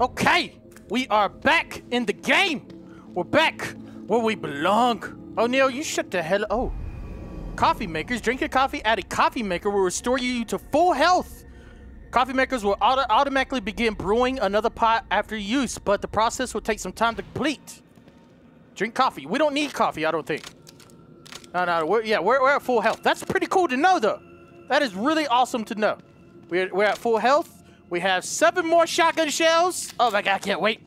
Okay, we are back in the game. We're back where we belong. O'Neill, you shut the hell. Oh, coffee makers, drink your coffee at a coffee maker will restore you to full health. Coffee makers will automatically begin brewing another pot after use, but the process will take some time to complete. Drink coffee. We don't need coffee, I don't think. No, we're at full health. That's pretty cool to know, though. That is really awesome to know. We're at full health. We have 7 more shotgun shells. Oh my god, I can't wait.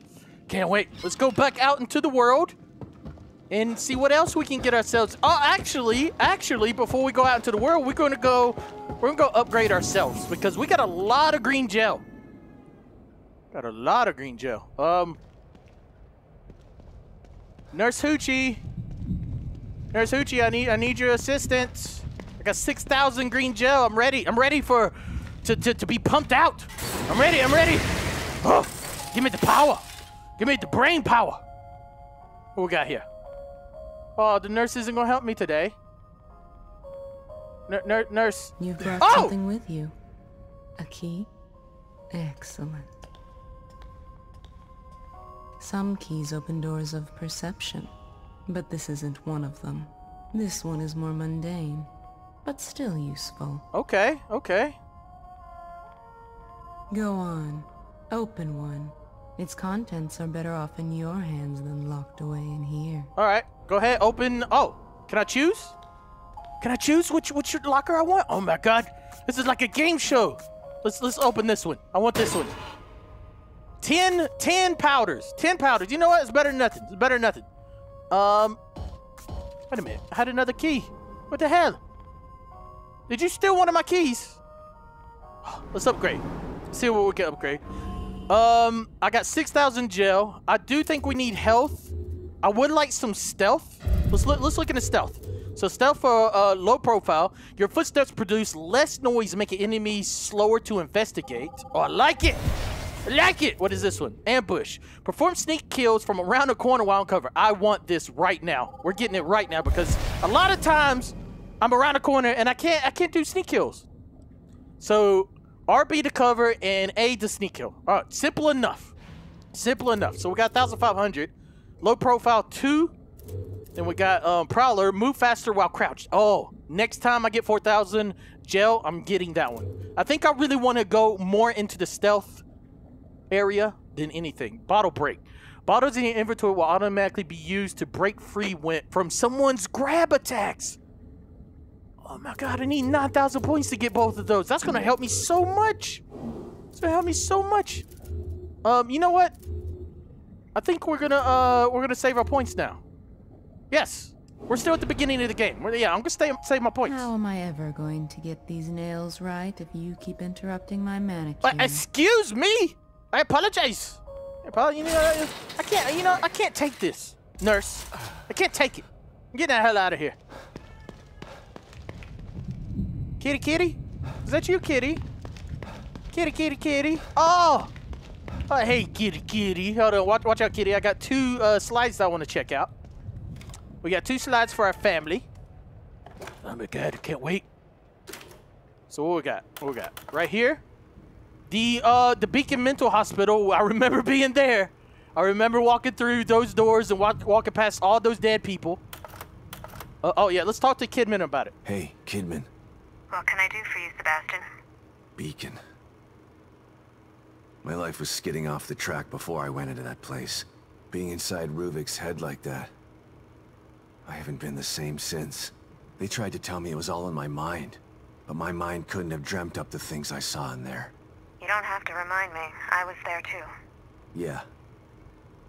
Can't wait. Let's go back out into the world and see what else we can get ourselves. Oh, actually, before we go out into the world, we're gonna go upgrade ourselves because we got a lot of green gel. Got a lot of green gel. Nurse Hoochie. Nurse Hoochie, I need your assistance. I got 6,000 green gel. I'm ready for to be pumped out. I'm ready. Oh, give me the power. Give me the brain power. What we got here? Oh, the nurse isn't gonna help me today. Nurse. You brought something with you. A key? Excellent. Some keys open doors of perception, but this isn't one of them. This one is more mundane, but still useful. Okay. Go on. Open one. Its contents are better off in your hands than locked away in here. All right. Go ahead. Open. Oh, can I choose? Can I choose which locker I want? Oh my god. This is like a game show. Let's open this one. I want this one. 10 powders. 10 powders. You know what? It's better than nothing. It's better than nothing. Wait a minute. I had another key. What the hell? Did you steal one of my keys? Let's upgrade. See what we can upgrade. I got 6,000 gel. I do think we need health. I would like some stealth. Let's look into stealth. So stealth for low profile. Your footsteps produce less noise, making enemies slower to investigate. Oh, I like it. What is this one? Ambush. Perform sneak kills from around the corner while on cover. I want this right now. We're getting it right now because a lot of times I'm around the corner and I can't do sneak kills. So RB to cover and A to sneak kill. All right, simple enough. So we got 1,500. Low profile 2. Then we got Prowler. Move faster while crouched. Oh, next time I get 4,000 gel, I'm getting that one. I think I really want to go more into the stealth area than anything. Bottle break. Bottles in your inventory will automatically be used to break free from someone's grab attacks. Oh my god, I need 9,000 points to get both of those. That's gonna help me so much. You know what? I think we're gonna save our points now. Yes, we're still at the beginning of the game. I'm gonna save my points. How am I ever going to get these nails right if you keep interrupting my manicure? Excuse me. I apologize. I can't take this, nurse. I can't take it. I'm getting the hell out of here. Kitty? Is that you, kitty? Kitty. Oh, hey, kitty. Hold on, watch out, kitty. I got 2 slides that I want to check out. We got 2 slides for our family. Oh my god, I can't wait. So what we got? Right here. The Beacon Mental Hospital. I remember being there. I remember walking through those doors and walking past all those dead people. Oh yeah, let's talk to Kidman about it. Hey, Kidman. What can I do for you, Sebastian? Beacon. My life was skidding off the track before I went into that place. Being inside Ruvik's head like that. I haven't been the same since. They tried to tell me it was all in my mind. But my mind couldn't have dreamt up the things I saw in there. You don't have to remind me. I was there too. Yeah.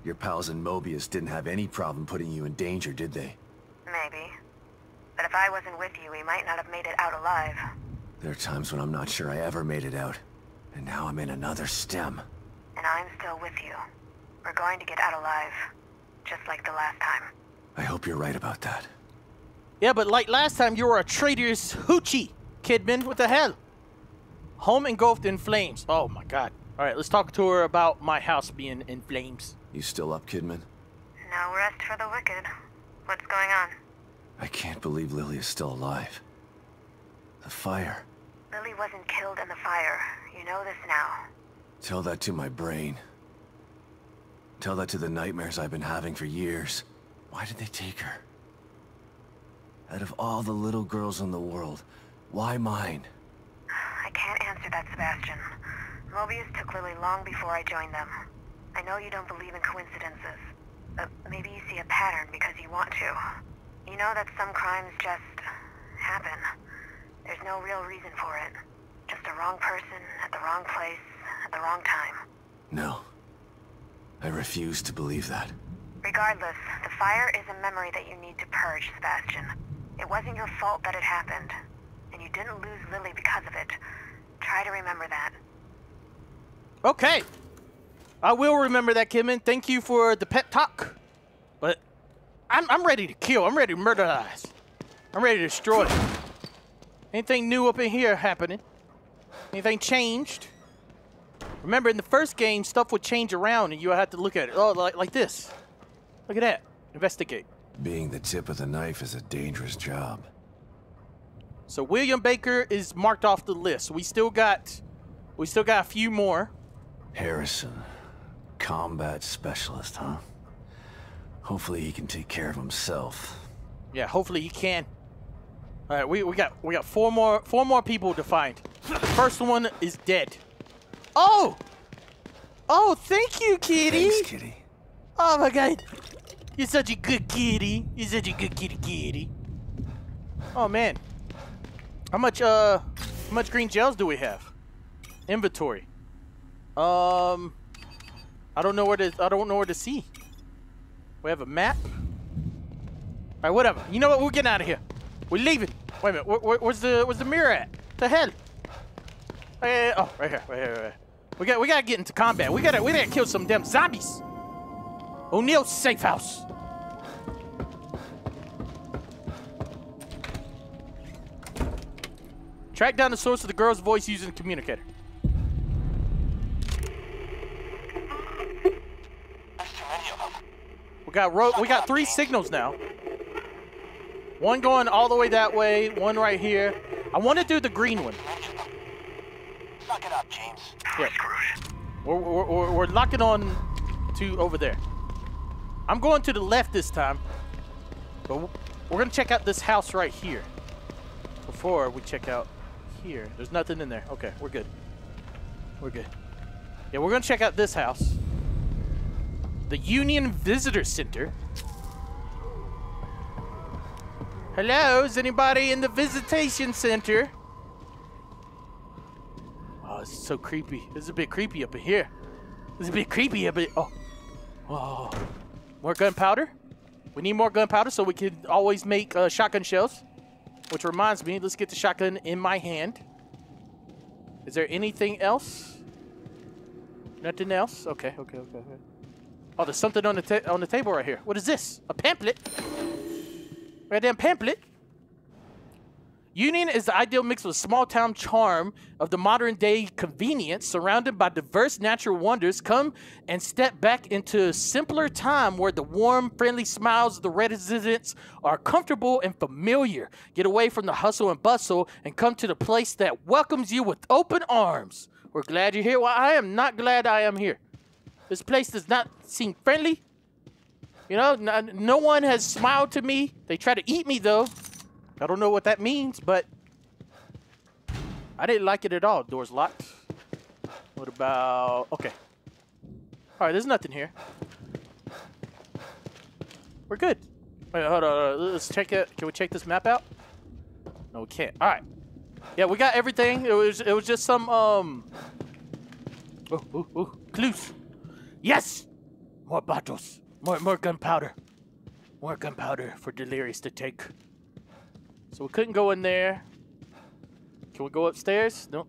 Your pals in Mobius didn't have any problem putting you in danger, did they? Maybe. But if I wasn't with you, we might not have made it out alive. There are times when I'm not sure I ever made it out. And now I'm in another stem. And I'm still with you. We're going to get out alive. Just like the last time. I hope you're right about that. Yeah, but like last time, you were a traitorous hoochie, Kidman. What the hell? Home engulfed in flames. Oh my god. Alright, let's talk to her about my house being in flames. You still up, Kidman? No rest for the wicked. What's going on? I can't believe Lily is still alive. The fire. Lily wasn't killed in the fire. You know this now. Tell that to my brain. Tell that to the nightmares I've been having for years. Why did they take her? Out of all the little girls in the world, why mine? I can't answer that, Sebastian. Mobius took Lily long before I joined them. I know you don't believe in coincidences, but maybe you see a pattern because you want to. You know that some crimes just happen. There's no real reason for it. Just the wrong person, at the wrong place, at the wrong time. No. I refuse to believe that. Regardless, the fire is a memory that you need to purge, Sebastian. It wasn't your fault that it happened. And you didn't lose Lily because of it. Try to remember that. Okay. I will remember that, Kidman. Thank you for the pep talk. But I'm ready to kill. I'm ready to murderize. I'm ready to destroy. Anything new up in here happening? Anything changed? Remember, in the first game, stuff would change around and you had to look at it. Oh, like this. Look at that. Investigate. Being the tip of the knife is a dangerous job. So William Baker is marked off the list. We still got a few more. Harrison, combat specialist, huh? Hopefully he can take care of himself. Yeah, hopefully he can. All right, we got four more people to find. The first one is dead. Oh! Oh, thank you, kitty. Thanks, kitty. Oh my God, you're such a good kitty. You're such a good kitty. Oh man, how much green gels do we have? Inventory. I don't know where to see. We have a map. All right, whatever. You know what? We're getting out of here. We're leaving. Wait a minute. Where's the mirror at? The hell? Hey, oh, right here. We gotta get into combat. We gotta kill some damn zombies. O'Neill's safe house. Track down the source of the girl's voice using the communicator. We got three signals now. One going all the way that way, one right here. I want to do the green one. Lock it up, James. Yeah. We're locking on to over there. I'm going to the left this time, but we're gonna check out this house right here. Before we check out here, there's nothing in there. Okay, we're good. We're good. Yeah, we're gonna check out this house. The Union Visitor Center. Hello, is anybody in the visitation center? Oh, this is so creepy. This is a bit creepy up in here. This is a bit creepy up in. Oh, oh, more gunpowder. We need more gunpowder so we can always make shotgun shells. Which reminds me, let's get the shotgun in my hand. Is there anything else? Nothing else. Okay. Oh, there's something on the table right here. What is this? A pamphlet? Goddamn pamphlet. Union is the ideal mix of small-town charm of the modern-day convenience, surrounded by diverse natural wonders. Come and step back into a simpler time where the warm, friendly smiles of the residents are comfortable and familiar. Get away from the hustle and bustle and come to the place that welcomes you with open arms. We're glad you're here. Well, I am not glad I am here. This place does not seem friendly. You know, no one has smiled to me. They try to eat me, though. I don't know what that means, but I didn't like it at all. Door's locked. What about... Okay. All right, there's nothing here. We're good. Wait, hold on. Let's check it. Can we check this map out? No, we can't. All right. Yeah, we got everything. It was just some... Clues. Yes! More bottles. More gunpowder. More gunpowder for Delirious to take. So we couldn't go in there. Can we go upstairs? Nope.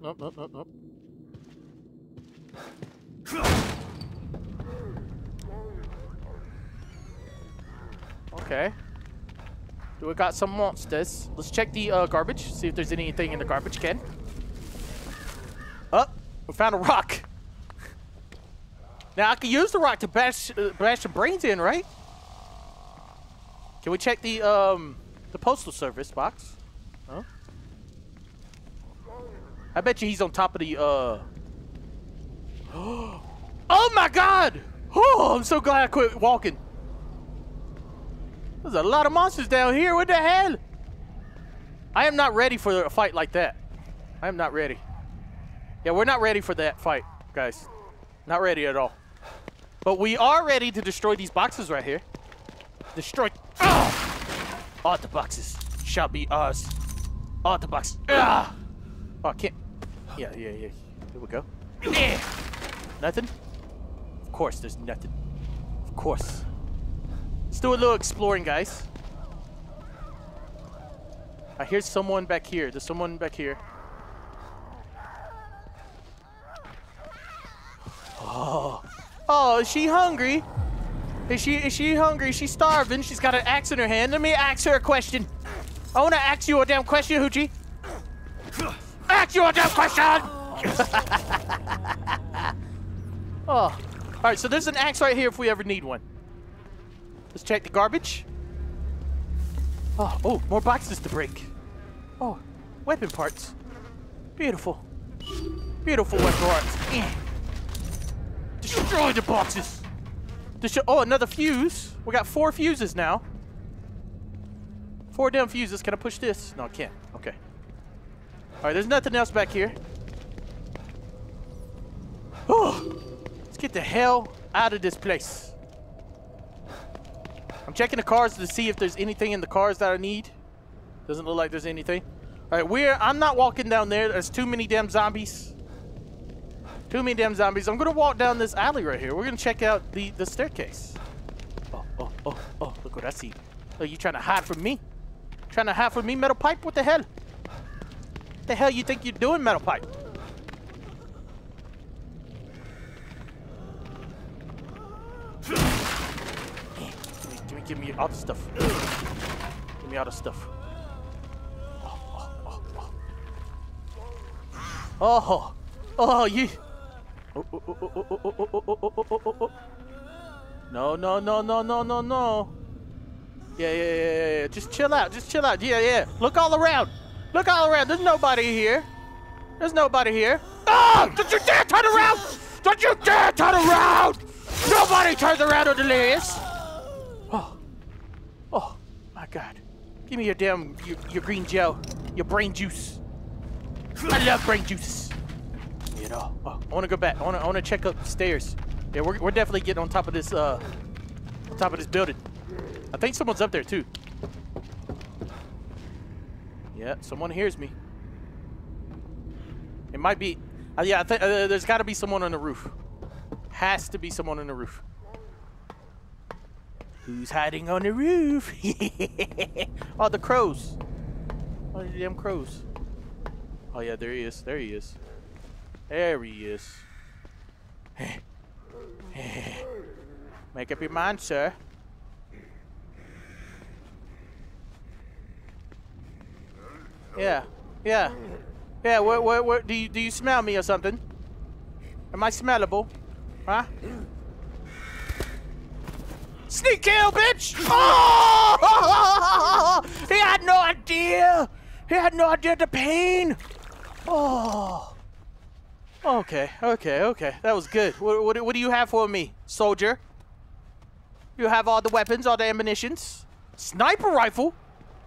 Okay. Do we got some monsters? Let's check the garbage. See if there's anything in the garbage can. Oh! We found a rock! Now, I can use the rock to bash the brains in, right? Can we check the postal service box? Huh? I bet you he's on top of the, Oh my God! Oh, I'm so glad I quit walking. There's a lot of monsters down here. What the hell? I am not ready for a fight like that. I am not ready. Yeah, we're not ready for that fight, guys. Not ready at all. But we are ready to destroy these boxes right here. Destroy. Oh! All the boxes shall be ours. All the boxes. Oh, I can't. Yeah. Here we go. Yeah. Nothing? Of course, there's nothing. Of course. Let's do a little exploring, guys. I hear someone back here. There's someone back here. Oh. Oh, is she hungry? Is she hungry? She's starving. She's got an axe in her hand. Let me ask her a question. I want to ask you a damn question, Hoochie. Ask you a damn question! Oh. Alright, so there's an axe right here if we ever need one. Let's check the garbage. Oh, more boxes to break. Oh, weapon parts. Beautiful. Beautiful weapon parts. Destroy the boxes. Oh, another fuse. We got 4 fuses now. 4 damn fuses. Can I push this? No, I can't. Okay. Alright, there's nothing else back here. Oh, let's get the hell out of this place. I'm checking the cars to see if there's anything in the cars that I need. Doesn't look like there's anything. Alright, I'm not walking down there. There's too many damn zombies. Too many damn zombies. I'm gonna walk down this alley right here. We're gonna check out the staircase. Oh, look what I see. Oh, you trying to hide from me? Trying to hide from me, Metal Pipe? What the hell? What the hell you think you're doing, Metal Pipe? Give me all the stuff. Give me all the stuff. Oh, you. No. Yeah. Just chill out. Yeah. Look all around. There's nobody here. Oh! Don't you dare turn around! Nobody turns around on Delirious. Oh, my God. Give me your damn, your green gel, your brain juice. I love brain juice. You know, I want to go back. I want to check up the stairs. Yeah, we're definitely getting on top of this building. I think someone's up there too. Yeah, someone hears me. It might be, yeah, I think there's gotta be someone on the roof. Has to be someone on the roof. Who's hiding on the roof? Oh, the crows. Oh, the damn crows. Oh, yeah, there he is. Make up your mind, sir. Yeah, what do you smell me or something? Am I smellable? Huh? Sneak kill, bitch! Oh! He had no idea! The pain! Oh. Okay. That was good. What do you have for me, soldier? You have all the weapons, all the ammunitions. Sniper rifle?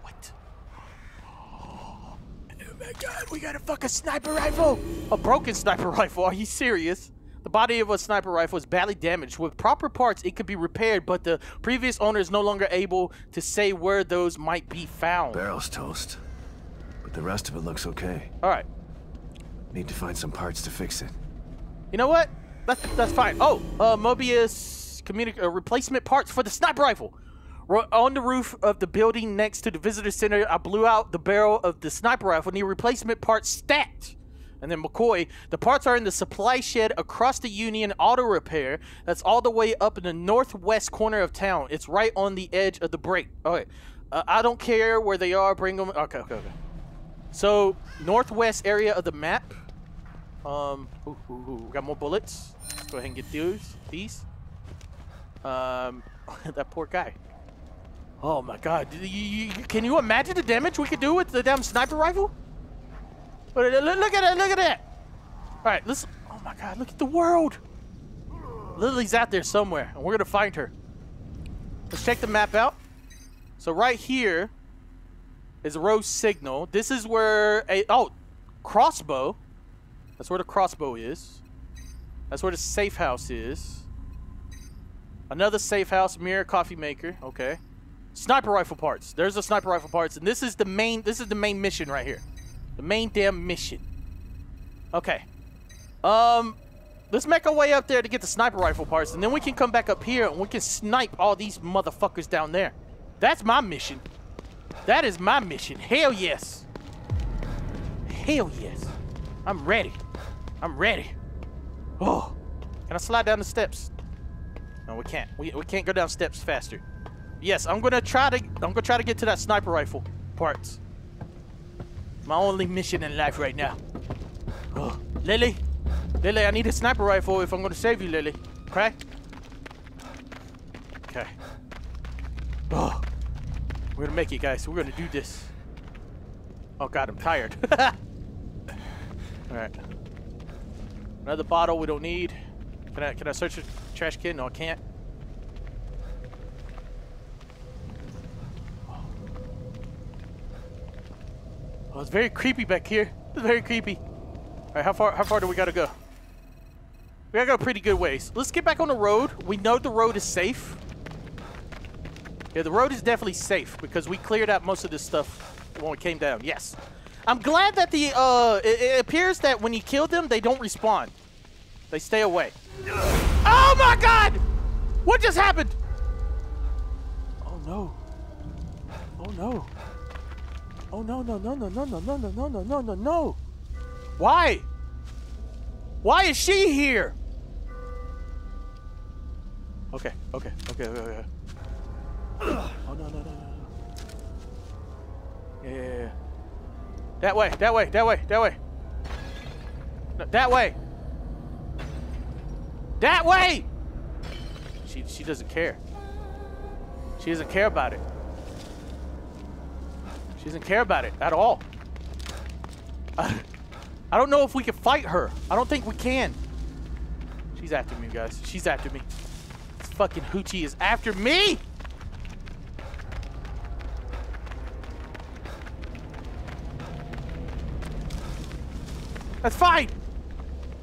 What? Oh my God, we got a fucking sniper rifle! A broken sniper rifle, are you serious? The body of a sniper rifle is badly damaged. With proper parts, it could be repaired, but the previous owner is no longer able to say where those might be found. Barrel's toast, but the rest of it looks okay. All right. Need to find some parts to fix it. You know what? That's fine. Oh, Mobius replacement parts for the sniper rifle. We're on the roof of the building next to the visitor center. I blew out the barrel of the sniper rifle. Need replacement parts stacked. And then McCoy, the parts are in the supply shed across the Union Auto Repair. That's all the way up in the northwest corner of town. It's right on the edge of the break. Okay. I don't care where they are. Bring them. Okay. So, northwest area of the map. We got more bullets. Let's go ahead and get these. That poor guy. Oh, my God. Can you imagine the damage we could do with the damn sniper rifle? Look at that! All right, listen. Oh my God, look at the world. Lily's out there somewhere, and we're gonna find her. Let's check the map out. So right here is Rose Signal. This is where a crossbow. That's where the crossbow is. That's where the safe house is. Another safe house, mirror, coffee maker. Okay. Sniper rifle parts. There's the sniper rifle parts, and this is the main mission right here. The main damn mission. Okay. Let's make our way up there to get the sniper rifle parts, and then we can come back up here and we can snipe all these motherfuckers down there. That's my mission. That is my mission. Hell yes. Hell yes. I'm ready. I'm ready. Oh. Can I slide down the steps? No, we can't. We can't go down steps faster. Yes, I'm gonna try to get to that sniper rifle parts. My only mission in life right now. Oh, Lily. Lily, I need a sniper rifle if I'm gonna save you, Lily. Okay? Okay. Oh. We're gonna make it, guys. We're gonna do this. Oh god, I'm tired. Alright. Another bottle we don't need. Can I search the trash can? No, I can't. Oh, it's very creepy back here. It's very creepy. Alright, how far do we gotta go? We gotta go pretty good ways. Let's get back on the road. We know the road is safe. Yeah, the road is definitely safe because we cleared out most of this stuff when we came down. Yes. I'm glad that the it appears that when you kill them, they don't respawn. They stay away. Oh my god! What just happened? Oh no. Oh no. Oh no no no no no no no no no no no no no. Why? Why is she here? Okay, okay, okay, okay. Oh no no no no. Yeah. That way, that way, that way, that way. No, that way. That way! She doesn't care. She doesn't care about it. She doesn't care about it at all. I don't know if we can fight her. I don't think we can. She's after me, guys. She's after me. This fucking hoochie is after me! That's fine!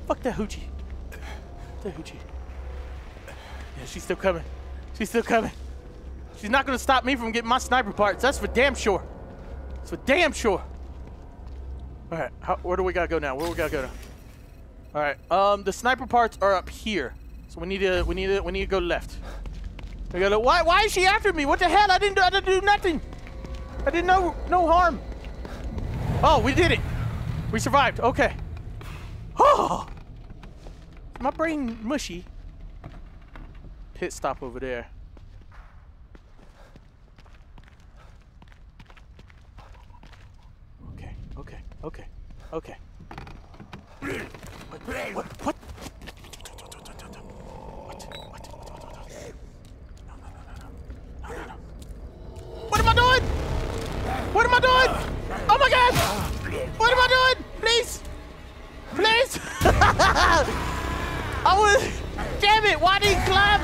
Fuck that hoochie. That hoochie. Yeah, she's still coming. She's still coming. She's not gonna stop me from getting my sniper parts. That's for damn sure. That's for damn sure. Alright, where do we gotta go now? Where do we gotta go now? Alright, the sniper parts are up here. So we need to go left. We gotta why is she after me? What the hell? I didn't do nothing. I did no harm. Oh, we did it. We survived, okay. Oh, my brain mushy. Pit stop over there. Okay, okay, okay, okay. What? What? No. What am I doing? What am I doing? Oh my god! What am I doing? Please! Please! Damn it! Why did he climb?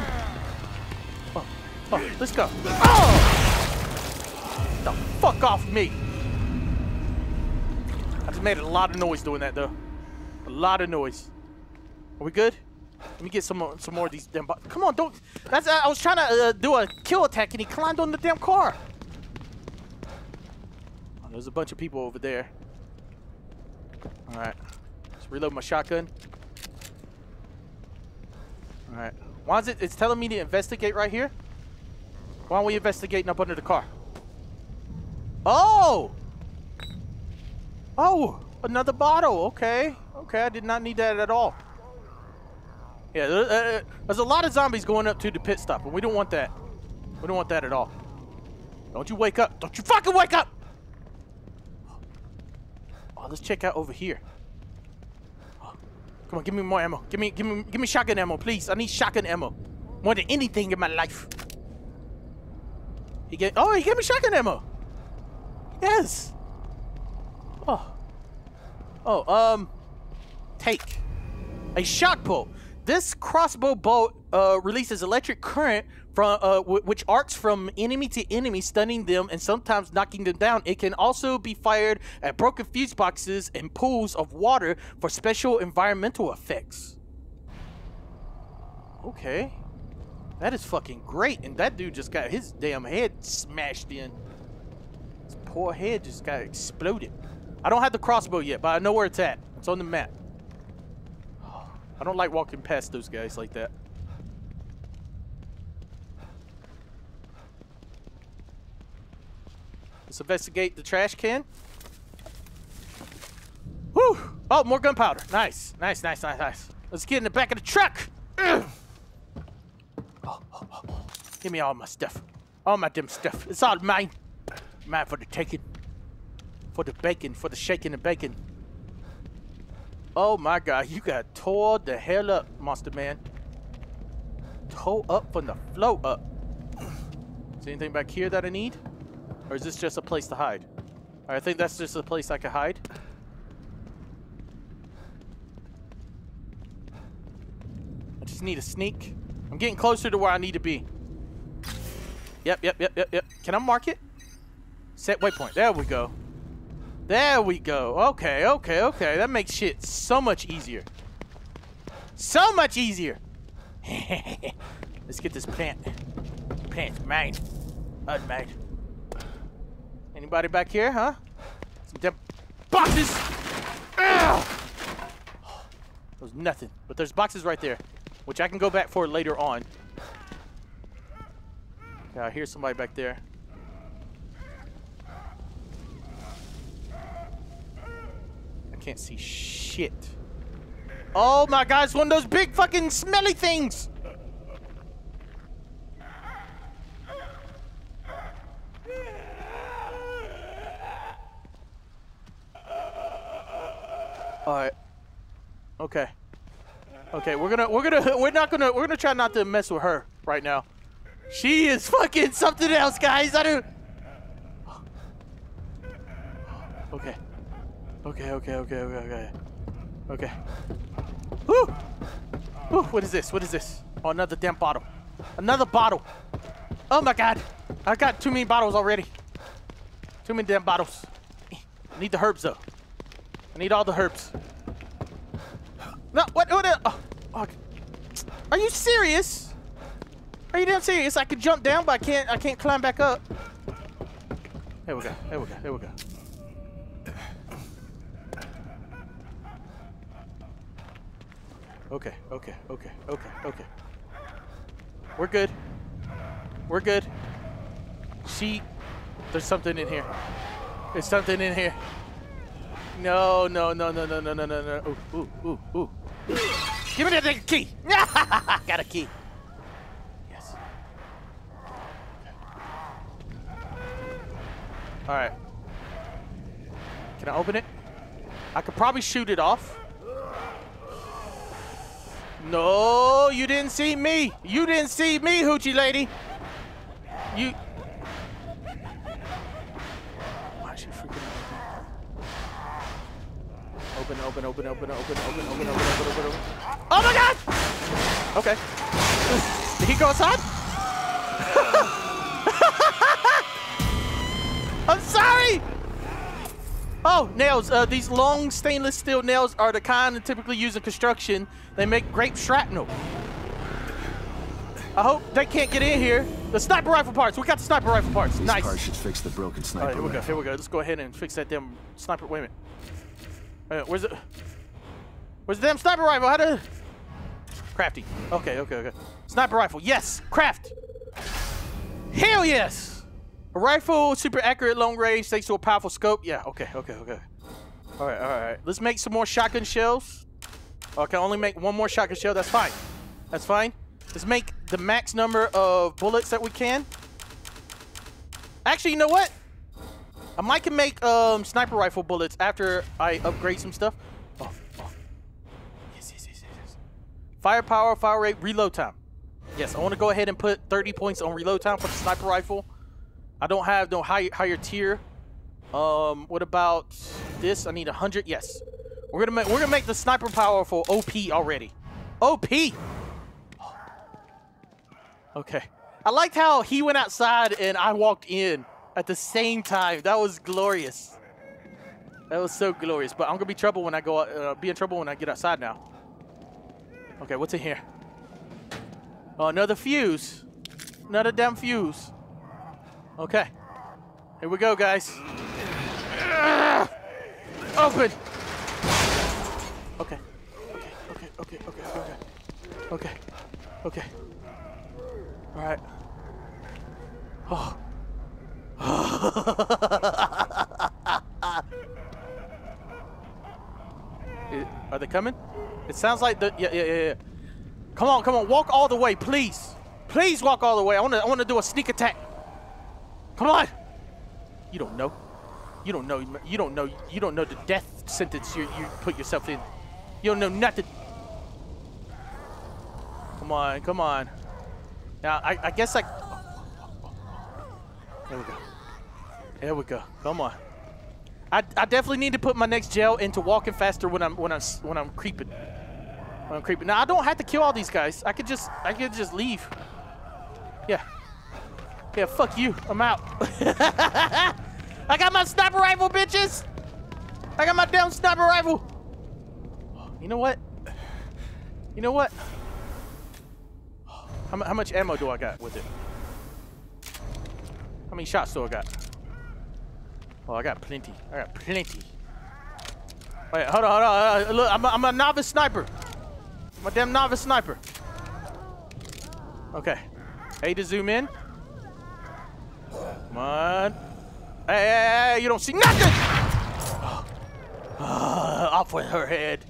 Oh, let's go. Oh! Get the fuck off me! I just made a lot of noise doing that, though. A lot of noise. Are we good? Let me get some more of these damn boxes. Come on, don't. That's. I was trying to do a kill attack, and he climbed on the damn car. Oh, there's a bunch of people over there. Alright, let's reload my shotgun. Alright, why is it? It's telling me to investigate right here. Why aren't we investigating up under the car? Oh! Oh! Another bottle, okay. Okay, I did not need that at all. Yeah, there's a lot of zombies going up to the pit stop, and we don't want that. We don't want that at all. Don't you wake up! Don't you fucking wake up! Oh, let's check out over here. Oh, come on, give me more ammo. Give me shotgun ammo, please. I need shotgun ammo more than anything in my life. He gave me shotgun ammo. Yes. Oh. Take a shot bolt. This crossbow bolt releases electric current from which arcs from enemy to enemy, stunning them and sometimes knocking them down. It can also be fired at broken fuse boxes and pools of water for special environmental effects. Okay. That is fucking great. And that dude just got his damn head smashed in. His poor head just got exploded. I don't have the crossbow yet, but I know where it's at. It's on the map. I don't like walking past those guys like that. Let's investigate the trash can. Whew! Oh, more gunpowder. Nice. Nice, nice, nice, nice. Let's get in the back of the truck. Ugh. Oh. Give me all my stuff. All my damn stuff. It's all mine. Mine for the taking. For the bacon. For the shaking and bacon. Oh my god, you got tore the hell up, monster man. Tore up from the flow up. Is there anything back here that I need? Or is this just a place to hide? Alright, I think that's just a place I can hide. I just need a sneak. I'm getting closer to where I need to be. Yep. Can I mark it? Set waypoint. There we go. There we go. Okay. That makes shit so much easier. So much easier. Let's get this plant. Plant's mine. Unmade. Anybody back here, huh? Some damn boxes. Ugh! There's nothing, but there's boxes right there, which I can go back for later on. Yeah, I hear somebody back there. I can't see shit. Oh my god, it's one of those big fucking smelly things. Alright. Okay. Okay, we're not gonna try not to mess with her right now. She is fucking something else, guys. I don't. Okay. Okay. Woo! Woo! What is this? What is this? Oh, another damn bottle. Another bottle. Oh my god. I got too many bottles already. Too many damn bottles. I need the herbs though. I need all the herbs. No, what? Oh. Are you serious? Are you damn serious? I could jump down, but I can't climb back up. There we go. Okay. We're good. See, there's something in here. There's something in here. No. Ooh. Give me that dang key. Got a key. Yes. All right. Can I open it? I could probably shoot it off. No, you didn't see me. You didn't see me, hoochie lady. You. Why is she freaking out? Open. Oh my god! Okay. Did he go outside? I'm sorry! Oh, nails. These long stainless steel nails are the kind typically used in construction. They make grape shrapnel. I hope they can't get in here. The sniper rifle parts. We got the sniper rifle parts. Nice. This car should fix the broken sniper rifle. All right, here we go. Let's go ahead and fix that damn sniper. Wait a minute. Where's the damn sniper rifle? Crafty. Okay. Sniper rifle. Yes! Craft! Hell yes! A rifle, super accurate, long range, thanks to a powerful scope. Yeah, okay. Alright. Let's make some more shotgun shells. Oh, I can only make one more shotgun shell. That's fine. Let's make the max number of bullets that we can. Actually, you know what? I might can make sniper rifle bullets after I upgrade some stuff. Oh. Yes. Firepower, fire rate, reload time. Yes, I want to go ahead and put 30 points on reload time for the sniper rifle. I don't have no higher tier. What about this? I need 100. Yes, we're gonna make the sniper powerful OP already. OP. Okay. I liked how he went outside and I walked in at the same time. That was glorious. That was so glorious. But I'm gonna be trouble when I go. Be in trouble when I get outside now. Okay, what's in here? Oh, another fuse. Another damn fuse. Okay. Here we go, guys. Open. Okay. Okay. All right. Oh. Are they coming? It sounds like the yeah. Come on, walk all the way, please. Please walk all the way. I wanna do a sneak attack. Come on. You don't know. You don't know the death sentence you put yourself in. You don't know nothing. Come on, come on. Now I guess I. There we go. There we go. Come on. I definitely need to put my next gel into walking faster when I'm creeping. When I'm creeping. Now I don't have to kill all these guys. I could just leave. Yeah. Yeah. Fuck you. I'm out. I got my sniper rifle, bitches. I got my damn sniper rifle. You know what? You know what? How much ammo do I got with it? How many shots do I got? Oh, I got plenty. Wait, hold on. Look, I'm a novice sniper. I'm a damn novice sniper. Okay. A to zoom in. Come on. Hey, you don't see nothing! Off with her head.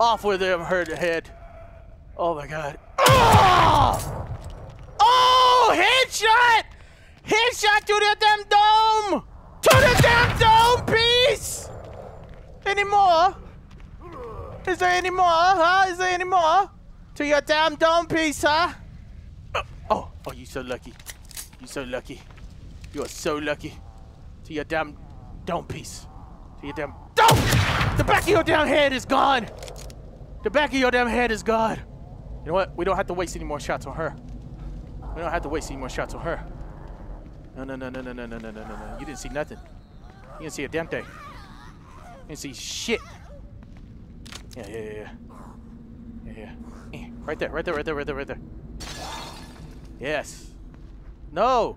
Off with her head. Oh my god. Oh! Oh! Headshot! Headshot to the damn dome! To the damn dome, peace! Any more? Is there any more, huh? Is there any more? To your damn dome, piece, huh? Oh, you so lucky. You so lucky. You are so lucky. To your damn dome, piece. To your damn dome! The back of your damn head is gone! The back of your damn head is gone! You know what? We don't have to waste any more shots on her. We don't have to waste any more shots on her. No. You didn't see nothing. You didn't see a damn thing. You didn't see shit. Yeah. Right there. Yes. No.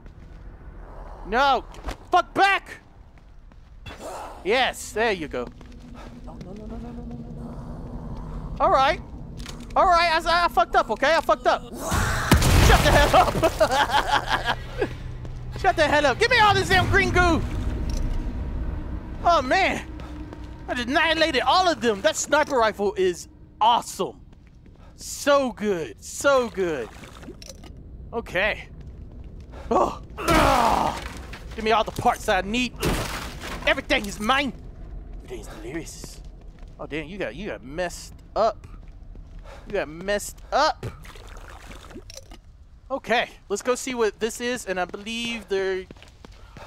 Fuck back. Yes. There you go. No. All right, I fucked up, okay? I fucked up. Shut the hell up. Shut the hell up. Give me all this damn green goo. Oh, man. I just annihilated all of them. That sniper rifle is awesome. So good. So good. Okay. Oh. Give me all the parts I need. Everything is mine. Everything is delirious. Oh, damn, you got messed up. You got messed up. Okay, let's go see what this is, and I believe they're...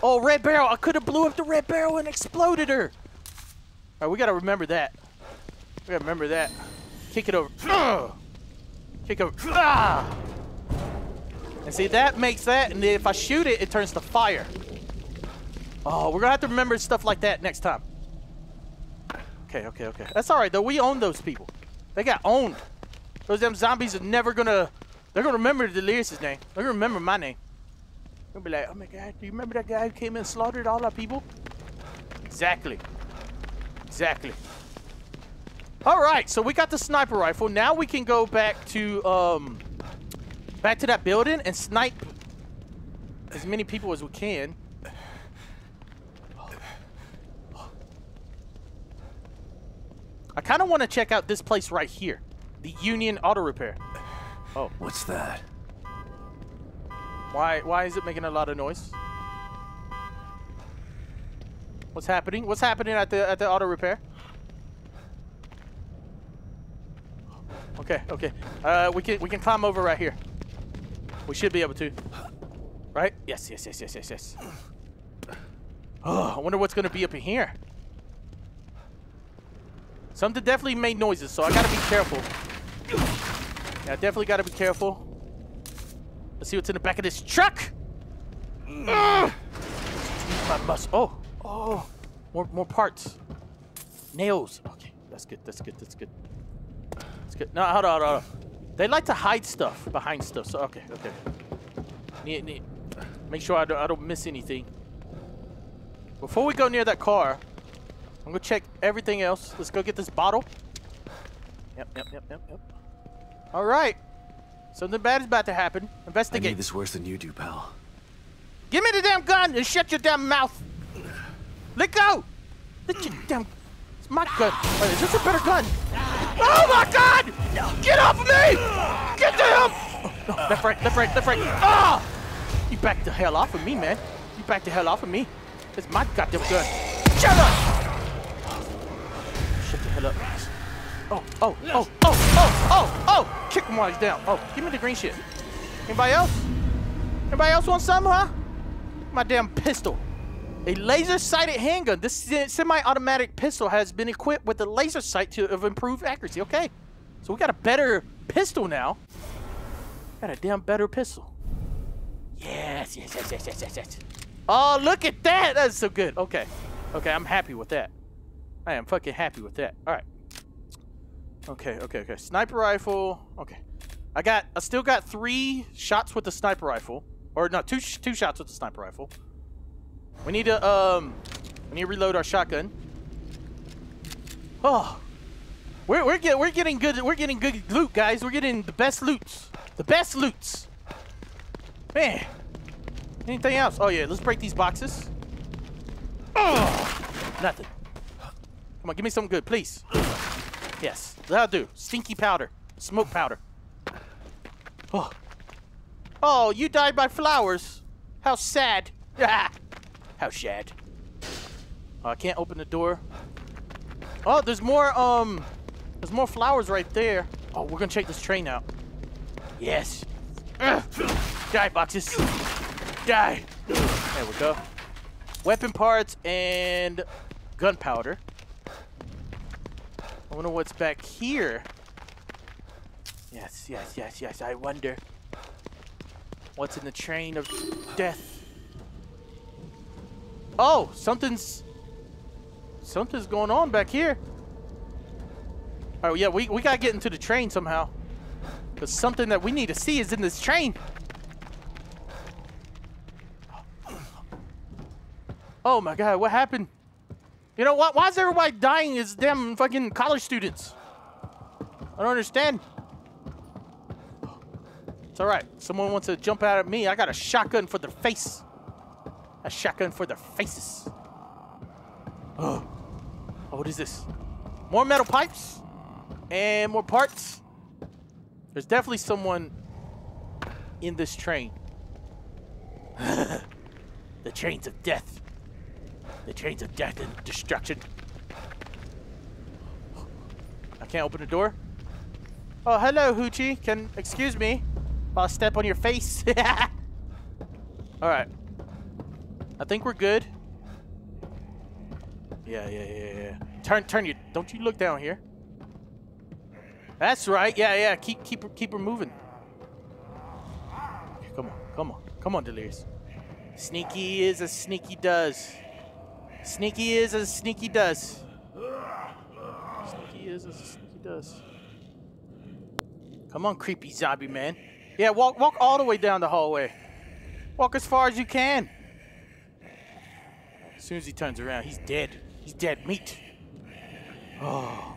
Oh, red barrel! I could have blew up the red barrel and exploded her! Alright, we gotta remember that. Kick it over. Kick over. And see, that makes that, and then if I shoot it, it turns to fire. Oh, we're gonna have to remember stuff like that next time. Okay. That's alright, though. We own those people. They got owned. Those damn zombies are never gonna... They're gonna remember the Delirious' name. They're gonna remember my name. They're gonna be like, oh my god, do you remember that guy who came in and slaughtered all our people? Exactly. Alright, so we got the sniper rifle. Now we can go back to that building and snipe as many people as we can. I kinda wanna check out this place right here. The Union Auto Repair. Oh. What's that? Why is it making a lot of noise? What's happening? What's happening at the auto repair? Okay. We can climb over right here. We should be able to. Right? Yes. Oh, I wonder what's gonna be up in here. Something definitely made noises, so I gotta be careful. I definitely gotta be careful. Let's see what's in the back of this truck. My muscle. Oh, oh, more parts. Nails. Okay, that's good. That's good. That's good. That's good. No, hold on, hold on. They like to hide stuff behind stuff. So okay, okay. Need. Make sure I don't miss anything. Before we go near that car, I'm gonna check everything else. Let's go get this bottle. Yep. All right. Something bad is about to happen. Investigate. I need this worse than you do, pal. Give me the damn gun and shut your damn mouth. Let go. Let your damn. It's my gun. Wait, is this a better gun? Oh my God! Get off of me! Get the hell! Oh, no. Left, right, left, right, left, right. Ah! Oh! You back the hell off of me, man. You back the hell off of me. It's my goddamn gun. Shut up! Shut the hell up. Oh! Kick him while he's down. Oh, give me the green shit. Anybody else? Anybody else want some, huh? My damn pistol. A laser-sighted handgun. This semi-automatic pistol has been equipped with a laser sight of improved accuracy. Okay, so we got a better pistol now. Got a damn better pistol. Yes. Oh, look at that. That's so good. Okay, okay, I'm happy with that. I am fucking happy with that. All right. Okay. Sniper rifle. Okay, I still got 3 shots with the sniper rifle, or no, two shots with the sniper rifle. We need to reload our shotgun. Oh, we're getting good loot, guys. We're getting the best loots. Man, anything else? Oh yeah, let's break these boxes. Oh, nothing. Come on, give me something good, please. Yes, that'll do. Stinky powder. Smoke powder. Oh, oh, you died by flowers. How sad. How sad. Oh, I can't open the door. Oh, there's more flowers right there. Oh, we're gonna check this train out. Yes. Die, boxes. Die. There we go. Weapon parts and gunpowder. I wonder what's back here. Yes. I wonder what's in the train of death. Oh, something's going on back here. Oh yeah, we gotta get into the train somehow. Cause something that we need to see is in this train. Oh my God, what happened? You know what? Why is everybody dying as damn fucking college students? I don't understand. It's alright. Someone wants to jump out at me. I got a shotgun for their face. A shotgun for their faces. Oh. Oh, what is this? More metal pipes. And more parts. There's definitely someone in this train. The trains of death. The chains of death and destruction. I can't open the door. Oh, hello, Hoochie. Excuse me while I step on your face. Alright. I think we're good. Yeah. Turn your... Don't you look down here. That's right. Yeah. Keep her moving. Okay, come on, Delirious. Sneaky is as sneaky does. Sneaky is as sneaky does. Sneaky is as sneaky does. Come on, creepy zombie man. Yeah, walk all the way down the hallway. Walk as far as you can. As soon as he turns around, he's dead. He's dead meat. Oh.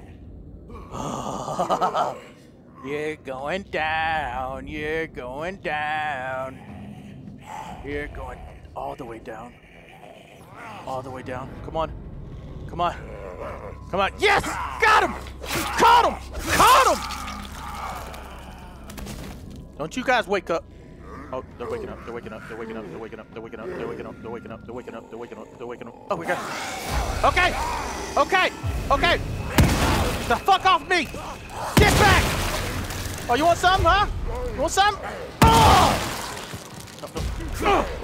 You're going down. You're going down. You're going all the way down. All the way down. Come on. Yes! Got him! Caught him! Don't you guys wake up. Oh, they're waking up. They're waking up. Oh, we got him. Okay. The fuck off me! Get back! Oh, you want some, huh? You want some? Oh!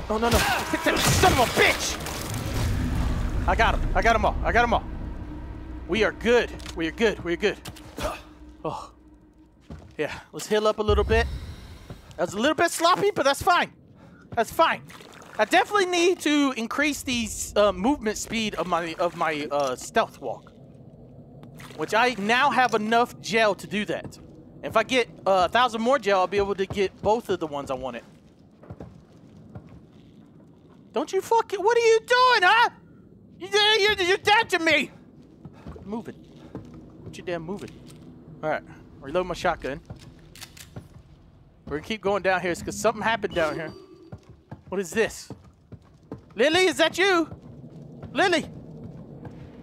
No. Get that son of a bitch! I got them all. We are good. Oh. Yeah, let's heal up a little bit. was a little bit sloppy, but that's fine. That's fine. I definitely need to increase the movement speed of my stealth walk, which I now have enough gel to do that. If I get 1,000 more gel, I'll be able to get both of the ones I wanted. Don't you fucking... What are you doing, huh? You're dead to me! Quit moving. Quit your damn moving. Alright. Reload my shotgun. We're gonna keep going down here. It's because something happened down here. What is this? Lily, is that you? Lily!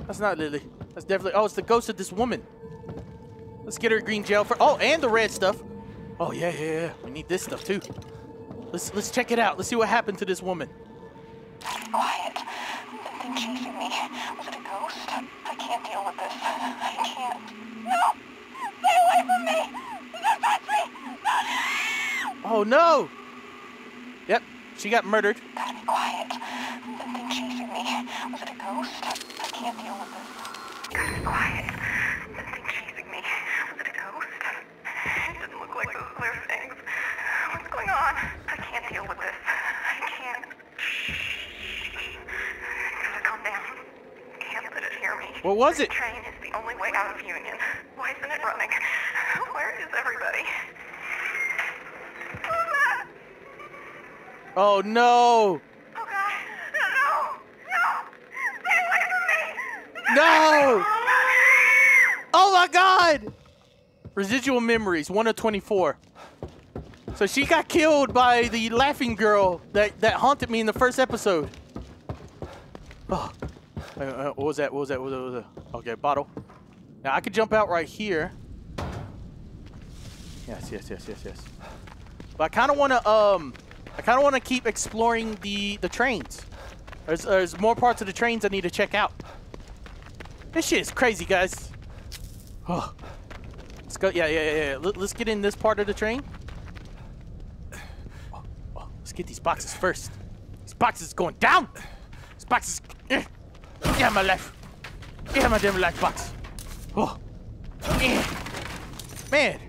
That's not Lily. That's definitely... Oh, it's the ghost of this woman. Let's get her green gel for... Oh, and the red stuff. Oh, yeah, yeah, yeah. We need this stuff, too. Let's check it out. Let's see what happened to this woman. Quiet. They're chasing me. Was it a ghost? I can't deal with this. I can't. No! Stay away from me! Don't touch me! No! Oh, no! Yep, she got murdered. Gotta be quiet. That thing chasing me. Was it a ghost? I can't deal with this. Gotta be quiet. That thing chasing me. Was it a ghost? It doesn't look like those clear things. What's going on? I can't deal with this. I can't. Gotta calm down. Can't let it hear me. What was it? This train is the only way out of Union. Why isn't it running? Where is everybody? Oh no! Oh god! No! No! Stay away from me! No! Oh my god! Residual memories, 1 of 24. So she got killed by the laughing girl that haunted me in the first episode. Oh, what was that? What was that? What was that? Okay, bottle. Now I could jump out right here. Yes, yes, yes, yes, yes. But I kind of want to, keep exploring the trains. There's more parts of the trains I need to check out. This shit is crazy, guys. Oh. Let's go. Yeah, yeah, yeah, yeah. Let's get in this part of the train. Oh, oh, let's get these boxes first. These boxes going down. These boxes. Yeah, my life. Yeah, my damn life box. Oh. Yeah. Man.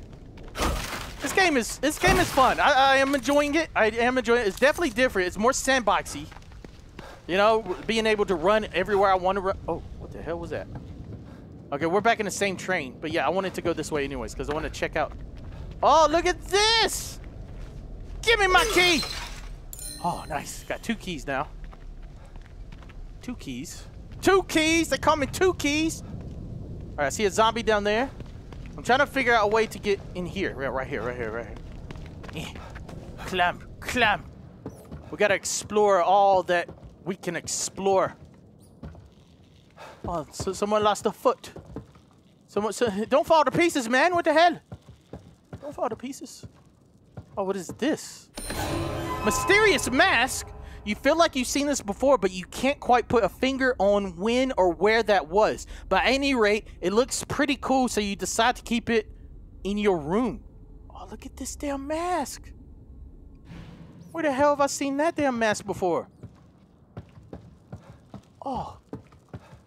This game is fun. I am enjoying it. I am enjoying it. It's definitely different. It's more sandboxy. You know, being able to run everywhere I want to run. Oh, what the hell was that? Okay, we're back in the same train. But yeah, I wanted to go this way anyways because I want to check out. Oh, look at this! Give me my key! Oh, nice. Got 2 keys now. 2 keys. 2 keys! They call me 2 keys! All right, I see a zombie down there. I'm trying to figure out a way to get in here. Right here, right here, right here. Yeah. Climb, climb. We gotta explore all that we can explore. Oh, so someone lost a foot. Don't fall to pieces, man. What the hell? Don't fall to pieces. Oh, what is this? Mysterious mask. You feel like you've seen this before, but you can't quite put a finger on when or where that was. But at any rate, it looks pretty cool, so you decide to keep it in your room. Oh, look at this damn mask. Where the hell have I seen that damn mask before? Oh.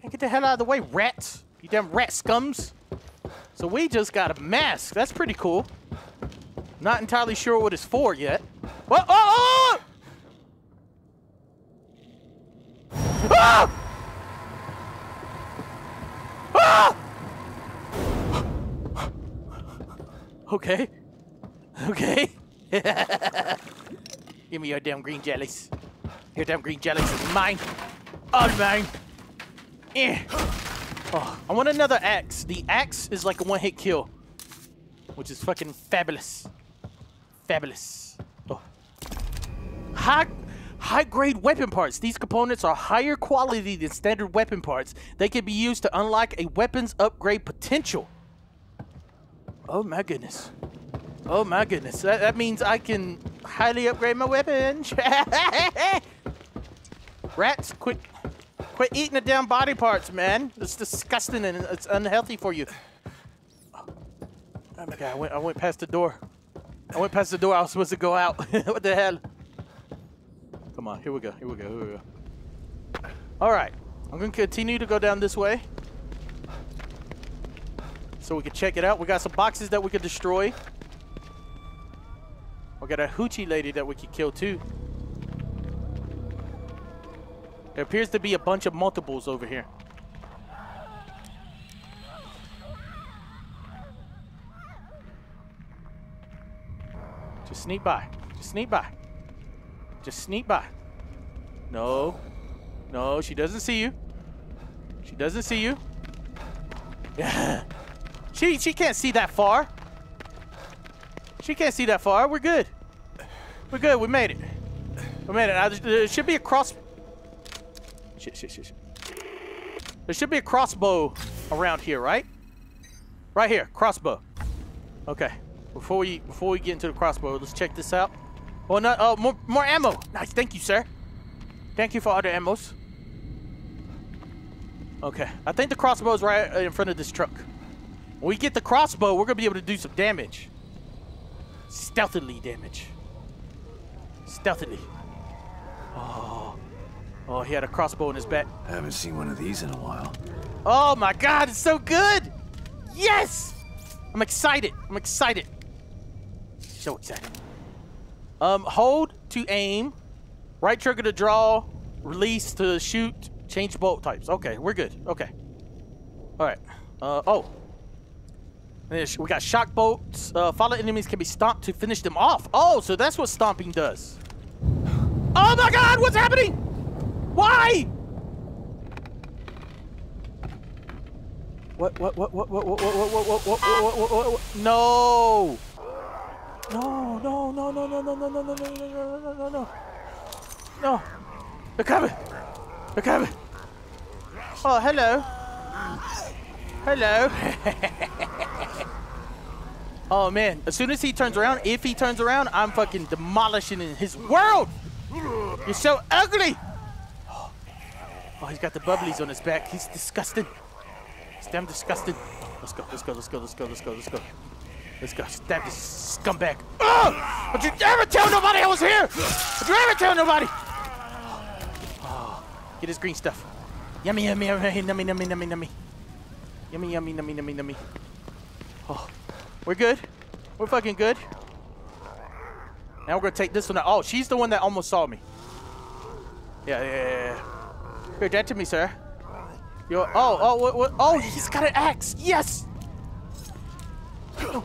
And get the hell out of the way, rats. You damn rat scums. So we just got a mask. That's pretty cool. Not entirely sure what it's for yet. What? Oh! Oh! Ah! Ah! Okay. Okay. Give me your damn green jellies. Your damn green jellies is mine. All mine. Eh. Oh, I want another axe. The axe is like a one-hit kill, which is fucking fabulous. Fabulous. Oh. High-grade weapon parts. These components are higher quality than standard weapon parts. They can be used to unlock a weapon's upgrade potential. Oh my goodness. Oh my goodness. That means I can highly upgrade my weapon. Rats, quit eating the damn body parts, man. It's disgusting and it's unhealthy for you. Oh my god, I went past the door. I went past the door I was supposed to go out. What the hell? Come on, here we go, here we go, here we go. Alright, I'm gonna continue to go down this way so we can check it out. We got some boxes that we could destroy. We got a hoochie lady that we could kill too. There appears to be a bunch of multiples over here. Just sneak by. Just sneak by. Just sneak by. No. No, she doesn't see you. She doesn't see you. Yeah. She can't see that far. She can't see that far. We're good. We're good. We made it. We made it. There should be a cross... Shit. There should be a crossbow around here, right? Right here. Crossbow. Okay. Before we get into the crossbow, let's check this out. Oh, no, oh, more ammo. Nice. Thank you, sir. Thank you for all the ammos. Okay. I think the crossbow is right in front of this truck. When we get the crossbow, we're going to be able to do some damage. Stealthily damage. Stealthily. Oh. Oh, he had a crossbow in his back. I haven't seen one of these in a while. Oh, my God. It's so good. Yes. I'm excited. I'm excited. So excited. Hold to aim. Right trigger to draw. Release to shoot. Change bolt types. Okay, we're good. Okay. All right. Oh. We got shock bolts. Fallen enemies can be stomped to finish them off. Oh, so that's what stomping does. Oh, my God. What's happening? Why? What? No. No. They're coming. They're coming. Oh, hello. Hello. Oh, man. As soon as he turns around, if he turns around, I'm fucking demolishing his world. You're so ugly. Oh, he's got the bubblies on his back. He's disgusting. It's damn disgusting. Let's go. Let's go. Stab this scumbag. Oh! Don't you ever tell nobody I was here! Don't you ever tell nobody! Oh, get his green stuff. Yummy. Oh, we're good. We're fucking good. Now we're gonna take this one out. Oh, she's the one that almost saw me. Yeah. You're dead to me, sir. Oh, he's got an axe. Yes. No.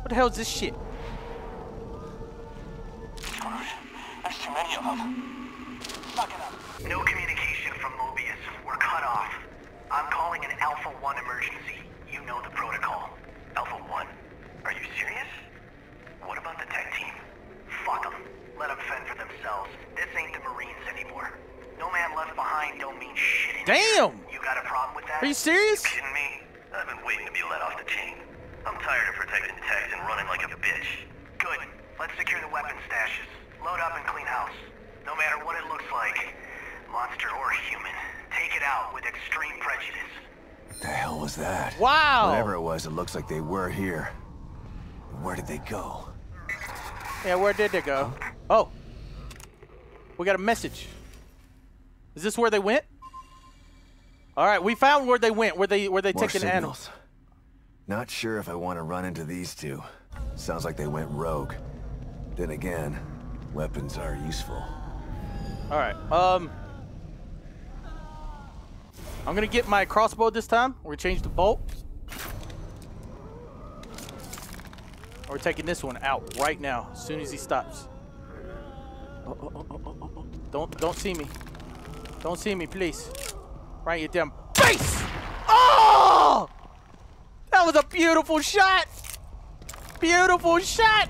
What the hell is this shit? God, there's too many of them. Fuck it up. No communication from Mobius. We're cut off. I'm calling an Alpha-1 emergency. You know the protocol. Alpha-1. Are you serious? What about the tech team? Fuck them. Let them fend for themselves. This ain't the Marines anymore. No man left behind don't mean shit. Damn! You got a problem with that? Are you serious? You kidding me? I've been waiting to be let off the chain. I'm tired of protecting the tags and running like a bitch. Good. Let's secure the weapon stashes. Load up and clean house. No matter what it looks like, monster or human, take it out with extreme prejudice. What the hell was that? Wow! Whatever it was, it looks like they were here. Where did they go? Yeah, where did they go? Oh! We got a message. Is this where they went? All right, we found where they went. Where they taking animals? Not sure if I want to run into these two. Sounds like they went rogue. Then again, weapons are useful. All right. I'm gonna get my crossbow this time. We're gonna change the bolt. We're taking this one out right now. As soon as he stops. Oh. Don't see me. Don't see me, please. Right in your damn face! Oh! That was a beautiful shot! Beautiful shot!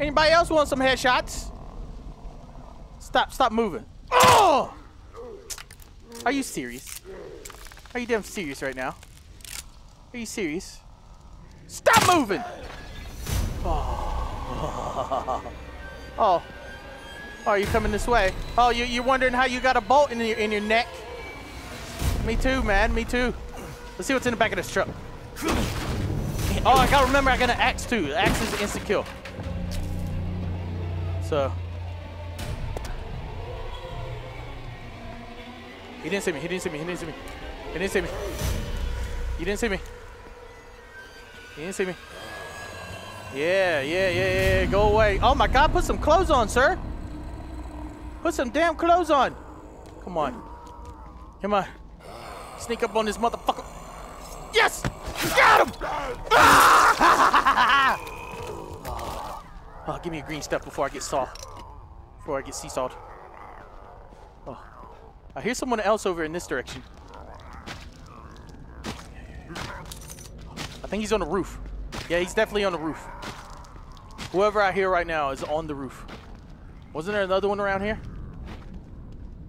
Anybody else want some headshots? Stop moving. Oh! Are you serious? Are you damn serious right now? Are you serious? Stop moving! Oh. Oh. Oh, are you coming this way? Oh, you're wondering how you got a bolt in your neck? Me too, man. Me too. Let's see what's in the back of this truck. Oh, I gotta remember I got an axe too. The axe is an instant kill. So. He didn't see me. He didn't see me. He didn't see me. He didn't see me. You didn't see me. You didn't see me. Yeah. Go away. Oh my God, put some clothes on, sir. Put some damn clothes on. Come on. Come on. Sneak up on this motherfucker. Yes! Got him! Ah! Oh, give me a green stuff before I get sawed. Before I get seesawed. Oh. I hear someone else over in this direction. I think he's on the roof. Yeah, he's definitely on the roof. Whoever I hear right now is on the roof. Wasn't there another one around here?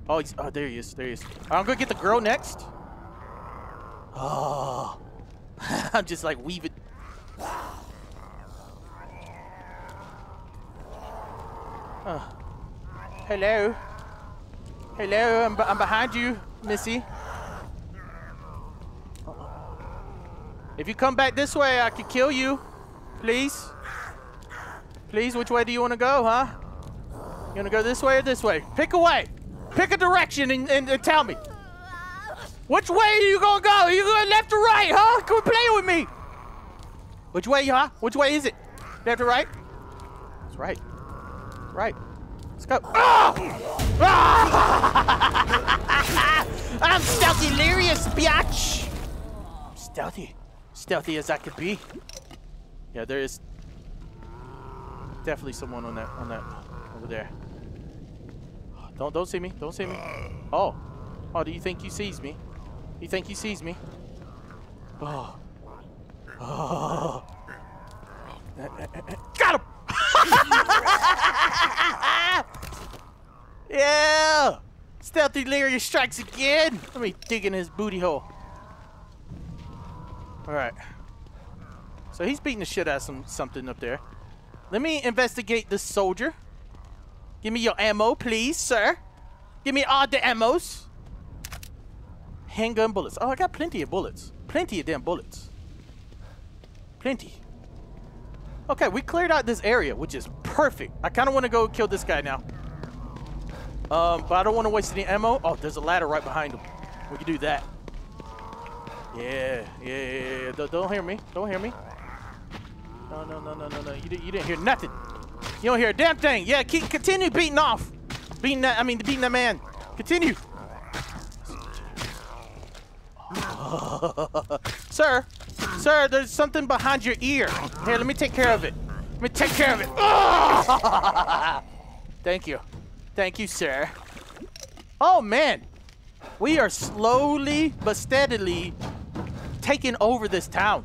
Oh, there he is. There he is. Right, I'm gonna get the girl next. Oh, I'm just like weaving. Oh. Hello. Hello, I'm behind you, Missy. If you come back this way, I can kill you. Please. Please, which way do you want to go, huh? You want to go this way or this way? Pick a way. Pick a direction and tell me. Which way are you going to go? Are you going left or right, huh? Come play with me. Which way, huh? Which way is it? Left or right? It's right. Right. Let's go. Oh! Oh! I'm stealthy, delirious, biatch. I'm stealthy. Stealthy as I could be. Yeah, there is definitely someone on that over there. Don't see me. Don't see me. Oh. Oh, do you think you sees me? You think you sees me? Oh. Oh. Got him! Yeah! Stealthy Delirious strikes again! Let me dig in his booty hole. Alright. So he's beating the shit out of something up there. Let me investigate this soldier. Give me your ammo, please, sir. Give me all the ammos. Handgun bullets. Oh, I got plenty of bullets. Plenty of damn bullets. Plenty. Okay, we cleared out this area, which is perfect. I kind of want to go kill this guy now. But I don't want to waste any ammo. Oh, there's a ladder right behind him. We can do that. Yeah. Don't hear me. Don't hear me. No. You didn't hear nothing. You don't hear a damn thing. Yeah, continue beating off. Beating that man. Continue. Sir, there's something behind your ear. Here, let me take care of it. Let me take care of it. Oh! Thank you. Thank you, sir. Oh, man. We are slowly but steadily taking over this town.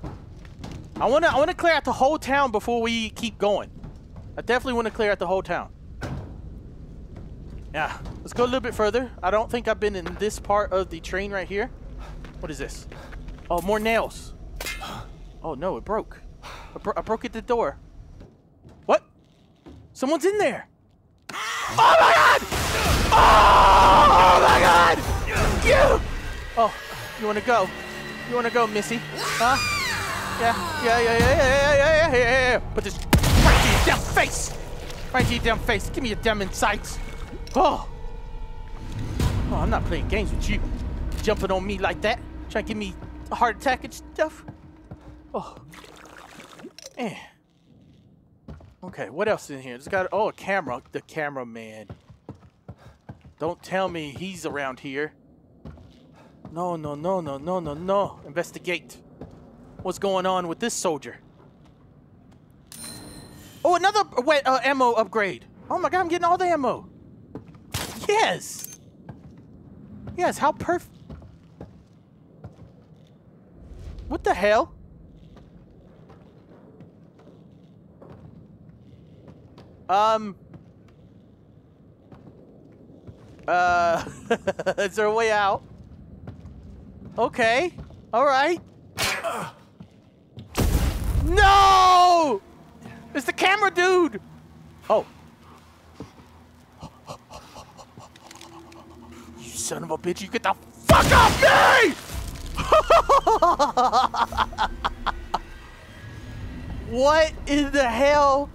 I wanna clear out the whole town before we keep going. I definitely wanna clear out the whole town. Yeah, let's go a little bit further. I don't think I've been in this part of the train right here. What is this? Oh, more nails. Oh no, it broke. I broke at the door. What? Someone's in there. Oh my God! Oh my God! You! Oh, you wanna go? You wanna go, Missy? Huh? Yeah. Put this right to your damn face! Right to your damn face! Give me your damn insights! Oh! Oh, I'm not playing games with you. Jumping on me like that. Trying to give me a heart attack and stuff. Oh. Man. Okay, what else is in here? There's got, oh, a camera. The cameraman. Don't tell me he's around here. No. Investigate. What's going on with this soldier? Oh, another ammo upgrade. Oh my God, I'm getting all the ammo. Yes. Yes, how perfect. What the hell? Is there a way out? Okay. All right. No! It's the camera dude! Oh. You son of a bitch, you get the fuck off me! What in the hell?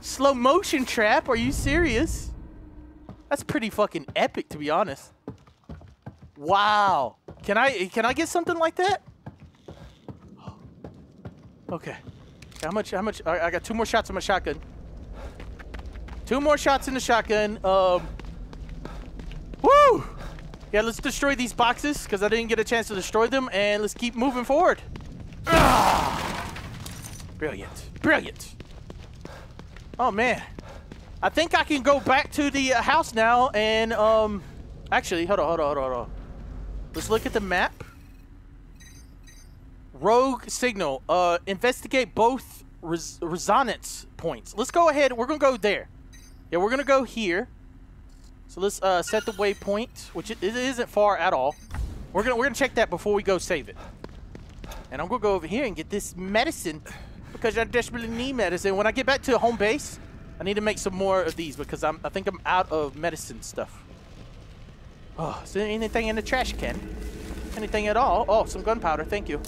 Slow motion trap? Are you serious? That's pretty fucking epic, to be honest. Wow. Can I get something like that? Okay. How much? I got two more shots in my shotgun. Two more shots in the shotgun. Woo! Yeah, let's destroy these boxes because I didn't get a chance to destroy them, and let's keep moving forward. Ugh! Brilliant. Brilliant. Oh man. I think I can go back to the house now and actually, hold on. Let's look at the map. Rogue signal. Investigate both resonance points. Let's go ahead. We're gonna go there. Yeah, we're gonna go here. So let's set the waypoint, which it isn't far at all. We're gonna check that before we go save it. And I'm gonna go over here and get this medicine because I desperately need medicine. When I get back to home base, I need to make some more of these because I think I'm out of medicine stuff. Oh, is there anything in the trash can? Anything at all? Oh, some gunpowder. Thank you.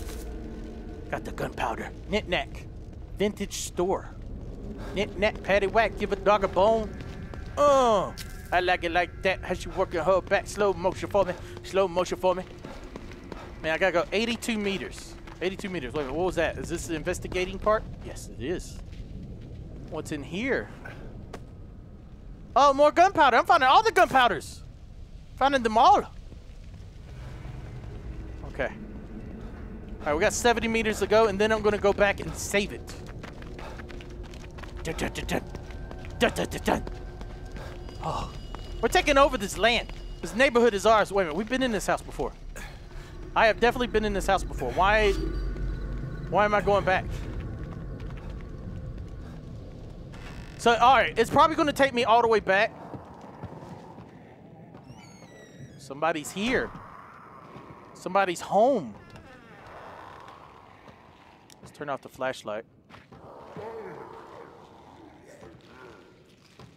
Got the gunpowder. Knick-knack. Vintage store. Knick-knack, paddywhack, give a dog a bone. Oh, I like it like that. How she working her back? Slow motion for me. Slow motion for me. Man, I gotta go 82 meters. 82 meters. Wait, what was that? Is this the investigating part? Yes, it is. What's in here? Oh, more gunpowder. I'm finding all the gunpowders. Finding them all. Okay. All right, we got 70 meters to go, and then I'm gonna go back and save it. Dun, dun, dun, dun. Dun, dun, dun, dun. Oh, we're taking over this land. This neighborhood is ours. Wait a minute, we've been in this house before. I have definitely been in this house before. Why am I going back? So, all right, it's probably gonna take me all the way back. Somebody's here. Somebody's home. Let's turn off the flashlight.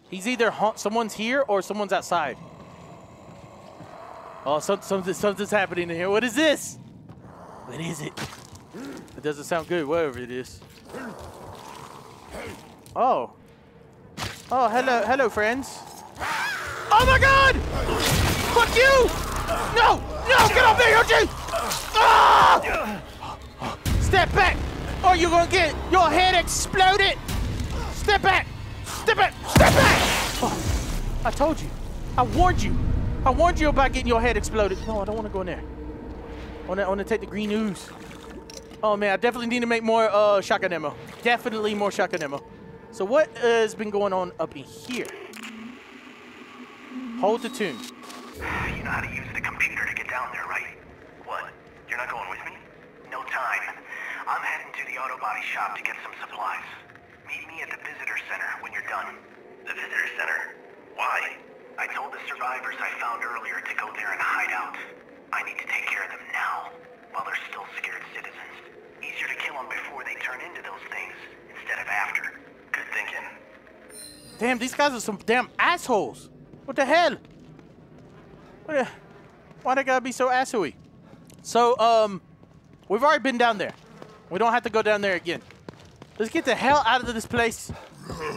He's either someone's here or someone's outside. Oh, something's happening in here. What is this? What is it? It doesn't sound good, whatever it is. Oh. Oh, hello, friends. Oh my God! Fuck you! No, get off there, OG! Ah! Step back! Or you're gonna get your head exploded! Step back! Step back! Step back! Oh, I told you. I warned you. I warned you about getting your head exploded. No, I don't want to go in there. I want to take the green ooze. Oh man, I definitely need to make more shotgun ammo. Definitely more shotgun ammo. So what has been going on up in here? Hold the tune. You know how to use the computer to get down there, right? What? You're not going with me? No time. I'm heading to the auto body shop to get some supplies. Meet me at the visitor center when you're done. The visitor center? Why? I told the survivors I found earlier to go there and hide out. I need to take care of them now, while they're still scared citizens. Easier to kill them before they turn into those things, instead of after. Good thinking. Damn, these guys are some damn assholes. What the hell? Why they gotta be so asshoey? So, we've already been down there. We don't have to go down there again. Let's get the hell out of this place.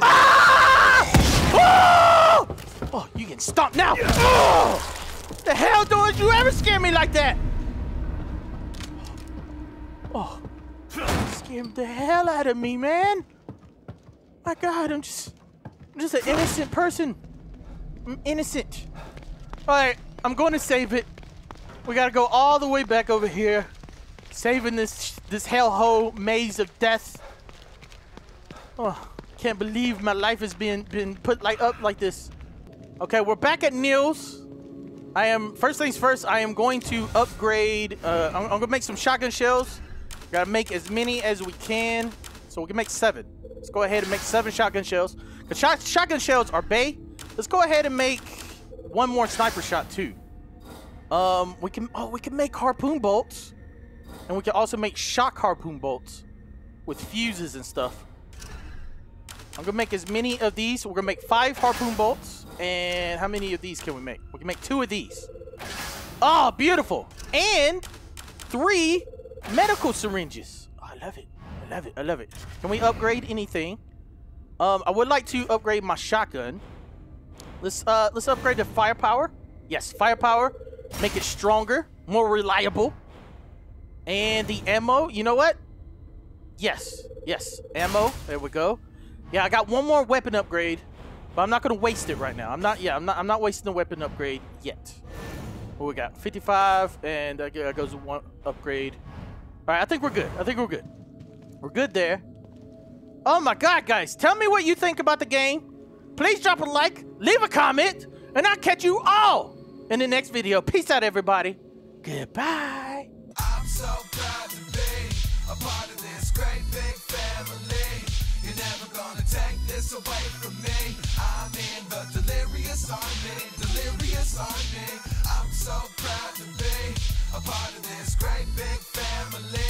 Ah! Oh! Oh, you getting stomped now. Oh! The hell, don't you ever scare me like that. Oh, scared the hell out of me, man. My God, I'm just an innocent person. I'm innocent. All right, I'm going to save it. We got to go all the way back over here. Saving this hellhole maze of death. Oh, can't believe my life is being put up like this. Okay, we're back at Neil's. First things first, I am going to upgrade. I'm going to make some shotgun shells. Got to make as many as we can. So we can make 7. Let's go ahead and make 7 shotgun shells. The shotgun shells are bae. Let's go ahead and make 1 more sniper shot too. We can make harpoon bolts. And we can also make shock harpoon bolts with fuses and stuff. I'm gonna make as many of these. We're gonna make 5 harpoon bolts. And how many of these can we make? We can make 2 of these. Oh, beautiful. And 3 medical syringes. Oh, I love it. I love it. I love it. Can we upgrade anything? I would like to upgrade my shotgun. Let's upgrade the firepower. Yes, firepower. Make it stronger, more reliable. And the ammo. You know what? Yes. Yes. Ammo. There we go. Yeah, I got one more weapon upgrade, but I'm not gonna waste it right now. I'm not wasting the weapon upgrade yet. What we got? 55, and that goes with one upgrade. All right, I think we're good. I think we're good. We're good there. Oh my God, guys! Tell me what you think about the game. Please drop a like, leave a comment, and I'll catch you all in the next video. Peace out, everybody. Goodbye. I'm so proud to be a part of this great big family. You're never gonna take this away from me. I'm in the delirious army, delirious army. I'm so proud to be a part of this great big family.